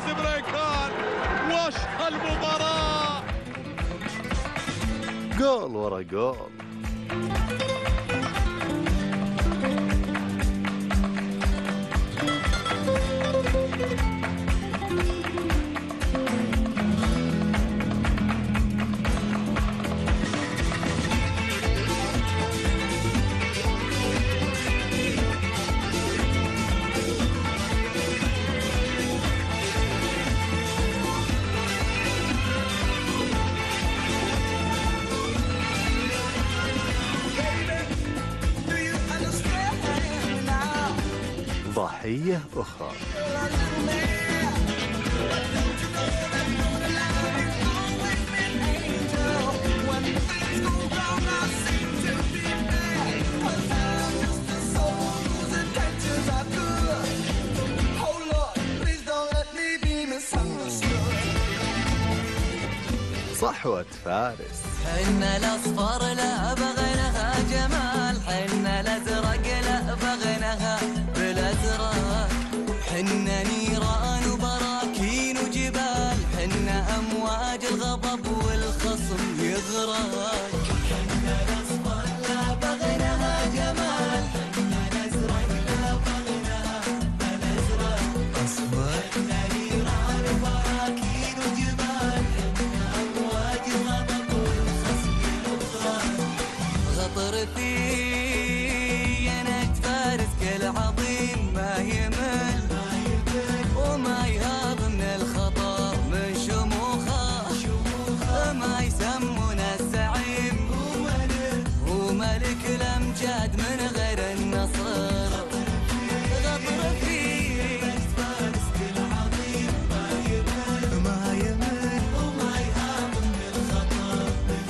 فواز بريكان. وش هالمباراة! جول ورا جول. ضحية أخرى. صحوة فارس. حنا الأصفر لا بغناها جمال، حنا الأزرق لا بغناها بالأزرق، حنا نيران وبراكين وجبال، حنا أمواج الغضب والخصم يغرق. حنا الأصفر لا بغناها جمال، حنا الأزرق لا بغناها بالأزرق، حنا نيران وبراكين وجبال، حنا أمواج الغضب والخصم يغرق. غطر العظيم ما يمل وما يهاب من الخطا من شموخه، ما يسمونه الزعيم وملك الامجاد من غير النصر. غطر فيه فارس العظيم ما يمل وما يهاب من الخطا من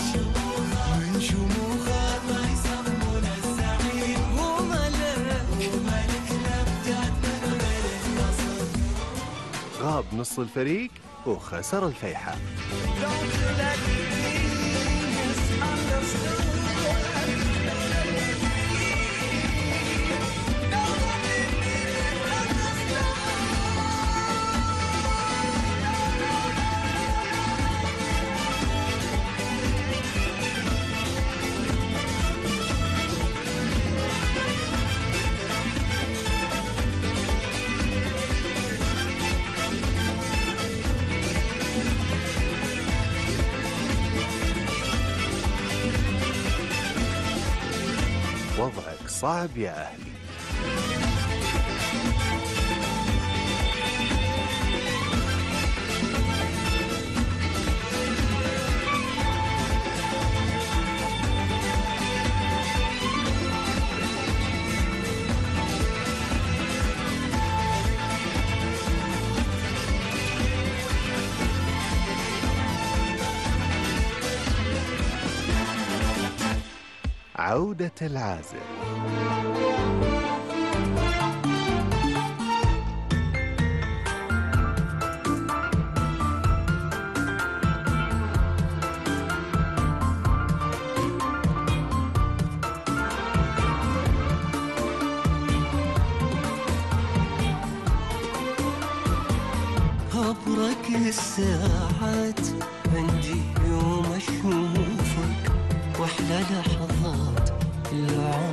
شموخه، ما يسمونه الزعيم غاب نص الفريق وخسر الفيحة. وضعك صعب يا أهلي. عودة العازف. أبرك الساعات عندي يوم أشوفك، وأحلى لحظات.